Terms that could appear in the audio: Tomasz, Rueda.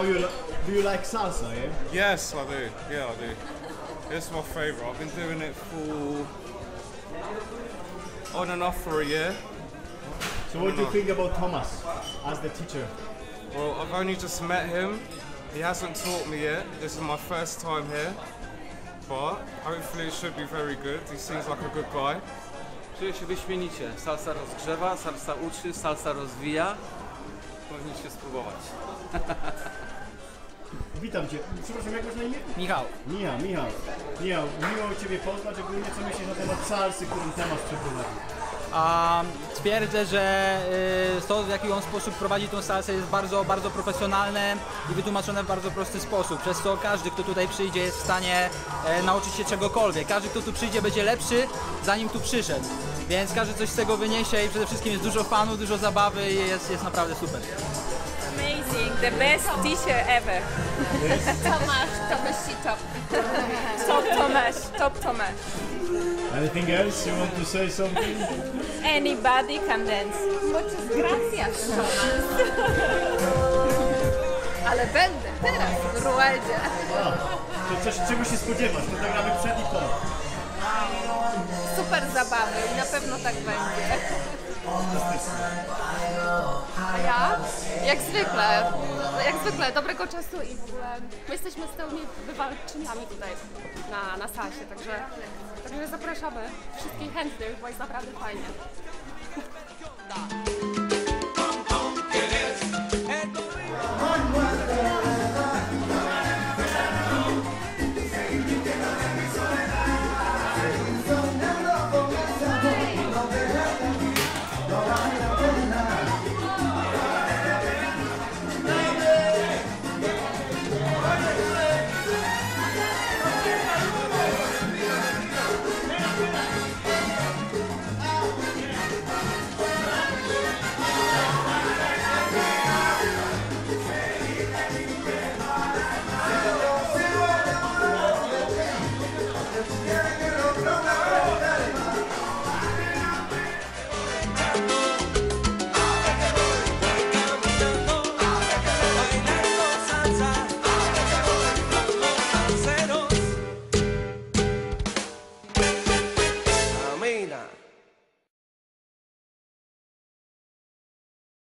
Now you do you like salsa? Yeah. Yes, I do. Yeah, I do. It's my favorite. I've been doing it for on and off for a year. So what do you think about Tomasz as the teacher? Well, I've only just met him. He hasn't taught me yet. This is my first time here. But hopefully it should be very good. He seems like a good guy. Czuję się wyśmienicie. Salsa rozgrzewa, salsa uczy, salsa rozwija. Powinniście spróbować. Witam Cię. Przepraszam, jak masz na imię? Michał. Michał, miło Ciebie poznać. Ogólnie co myślisz na temat salsy, którym Tomasz przeprowadził? A twierdzę, że to, w jaki on sposób prowadzi tą salsę, jest bardzo, bardzo profesjonalne i wytłumaczone w bardzo prosty sposób, przez co każdy, kto tutaj przyjdzie, jest w stanie nauczyć się czegokolwiek. Każdy, kto tu przyjdzie, będzie lepszy, zanim tu przyszedł, więc każdy coś z tego wyniesie i przede wszystkim jest dużo fanu, dużo zabawy i jest naprawdę super. Amazing, the best teacher ever. Yes. Tomasz. Anything else you want to say something? Anybody can dance. Muchas gracias, Tomasz. Ale będę teraz w Ruedzie. To coś, czego się spodziewasz? To nagramy przed i po. Super zabawy i na pewno tak będzie. A ja? Jak zwykle, dobrego czasu i w ogóle my jesteśmy stałymi wywalczyniami tutaj na salsie, także zapraszamy wszystkich chętnych, bo jest naprawdę fajnie.